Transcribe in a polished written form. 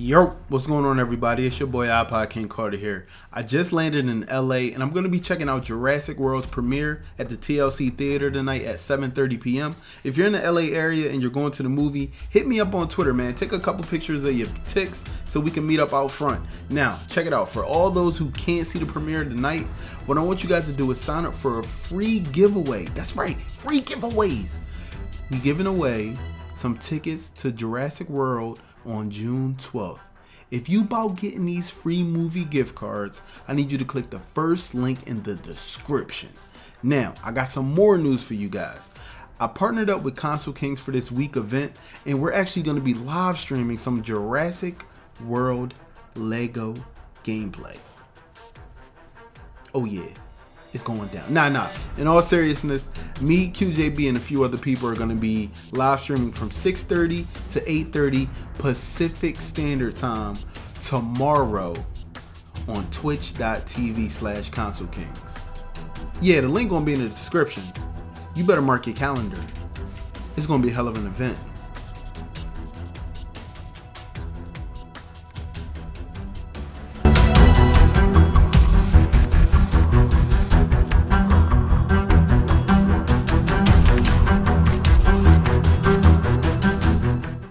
Yo, what's going on everybody? It's your boy iPod King Carter here. I just landed in LA and I'm going to be checking out Jurassic World's premiere at the TLC Theater tonight at 7:30 p.m. If you're in the LA area and you're going to the movie, hit me up on Twitter, man. Take a couple pictures of your ticks so we can meet up out front. Now, check it out. For all those who can't see the premiere tonight, what I want you guys to do is sign up for a free giveaway. That's right, free giveaways. We're giving away some tickets to Jurassic World on June 12th. If you about getting these free movie gift cards, I need you to click the first link in the description. Now, I got some more news for you guys. I partnered up with Console Kings for this week event, and we're actually gonna be live streaming some Jurassic World Lego gameplay. Oh yeah. It's going down. Nah. In all seriousness, me, QJB, and a few other people are going to be live streaming from 6:30 to 8:30 Pacific Standard Time tomorrow on twitch.tv/Console Kings. Yeah, the link going to be in the description. You better mark your calendar. It's going to be a hell of an event.